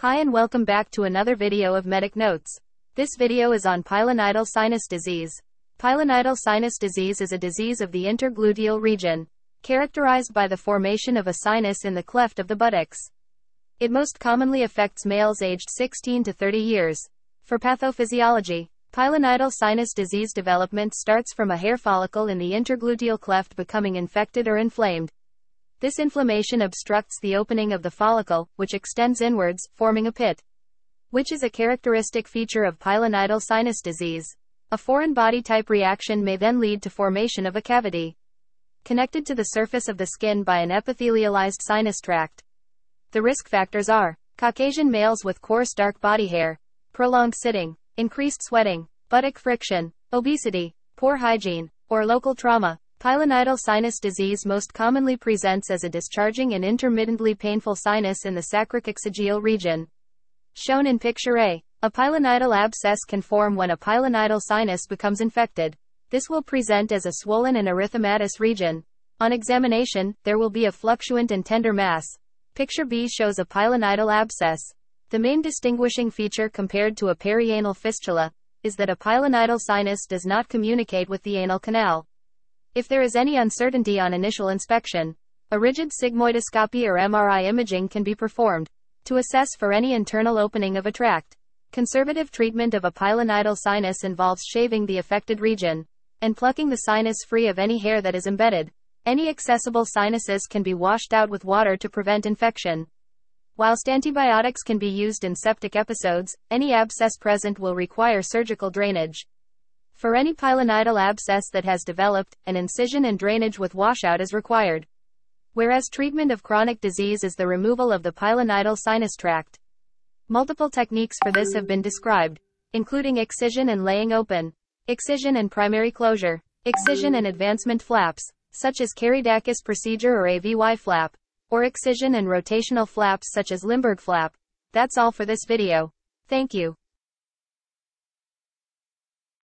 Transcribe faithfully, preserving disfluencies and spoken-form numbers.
Hi and welcome back to another video of Medic Notes. This video is on pilonidal sinus disease. Pilonidal sinus disease is a disease of the intergluteal region, characterized by the formation of a sinus in the cleft of the buttocks. It most commonly affects males aged sixteen to thirty years. For pathophysiology, pilonidal sinus disease development starts from a hair follicle in the intergluteal cleft becoming infected or inflamed. This inflammation obstructs the opening of the follicle, which extends inwards, forming a pit, which is a characteristic feature of pilonidal sinus disease. A foreign body type reaction may then lead to formation of a cavity, connected to the surface of the skin by an epithelialized sinus tract. The risk factors are Caucasian males with coarse dark body hair, prolonged sitting, increased sweating, buttock friction, obesity, poor hygiene, or local trauma. Pilonidal sinus disease most commonly presents as a discharging and intermittently painful sinus in the sacrococcygeal region, shown in picture A. A pilonidal abscess can form when a pilonidal sinus becomes infected. This will present as a swollen and erythematous region. On examination, there will be a fluctuant and tender mass. Picture B shows a pilonidal abscess. The main distinguishing feature compared to a perianal fistula is that a pilonidal sinus does not communicate with the anal canal. If there is any uncertainty on initial inspection, a rigid sigmoidoscopy or M R I imaging can be performed to assess for any internal opening of a tract. Conservative treatment of a pilonidal sinus involves shaving the affected region and plucking the sinus free of any hair that is embedded. Any accessible sinuses can be washed out with water to prevent infection. Whilst antibiotics can be used in septic episodes, any abscess present will require surgical drainage. For any pilonidal abscess that has developed, an incision and drainage with washout is required, whereas treatment of chronic disease is the removal of the pilonidal sinus tract. Multiple techniques for this have been described, including excision and laying open, excision and primary closure, excision and advancement flaps, such as Karydakis procedure or A V Y flap, or excision and rotational flaps such as Limberg flap. That's all for this video. Thank you.